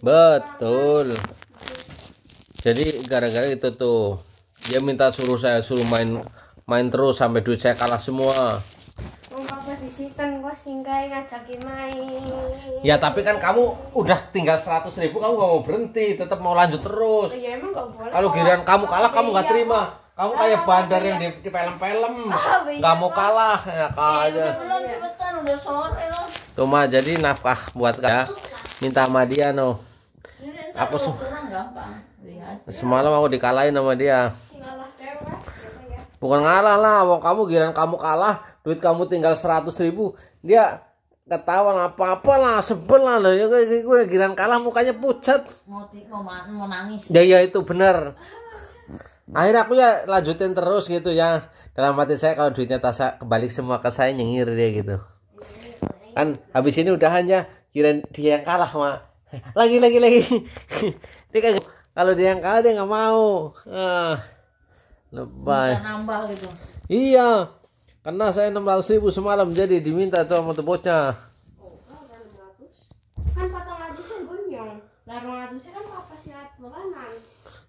Betul. Jadi gara-gara itu tuh dia minta suruh main terus sampai duit saya kalah semua. Ya tapi kan kamu udah tinggal 100.000, kamu gak mau berhenti, tetap mau lanjut terus. Ya, emang gak boleh. Kalau giliran kamu kalah, kamu gak terima. Kamu kayak bandar yang di film-film, gak mau kalah. Enak aja. Belum cepetan, udah sore loh. Tuh mah, jadi nafkah buat kamu. Minta sama dia noh. Aku semalam aku dikalahin sama dia. Bukan ngalah lah, wong kamu giliran kamu kalah, duit kamu tinggal 100.000, dia ketawa apa-apa lah, sebel lah, gue giliran kalah mukanya pucat. Mau nangis. Ya ya itu benar. Akhirnya aku ya lanjutin terus gitu ya. Dalam hati saya kalau duitnya tasa kebalik semua ke saya nyengir dia gitu. Kan habis ini udahannya giliran dia yang kalah mah. Lagi. Kalau dia yang kalah dia nggak mau. Lebay. Nambah gitu. Iya, karena saya 600.000 semalam jadi diminta tuh sama bocah. Oh, kan 400-an gonyong. Lah 200-an kan apa sih melanan.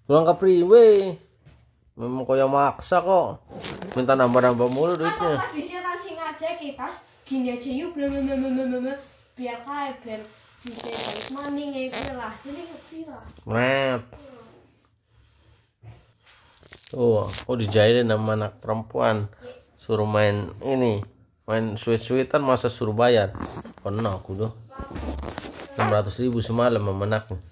Pulang ke priwe. Memang koyo maksa kok. Minta nambah-nambah mulu duitnya. Kan habis ya sing aja kipas gini aja yuk biar kayak biar maning aja lah. Jadi kepilah. Tuh, aku dijahilin sama anak perempuan. Suruh main ini, main sweet-sweetan masa suruh bayar. Pernah aku tuh 600.000 semalam sama anaknya.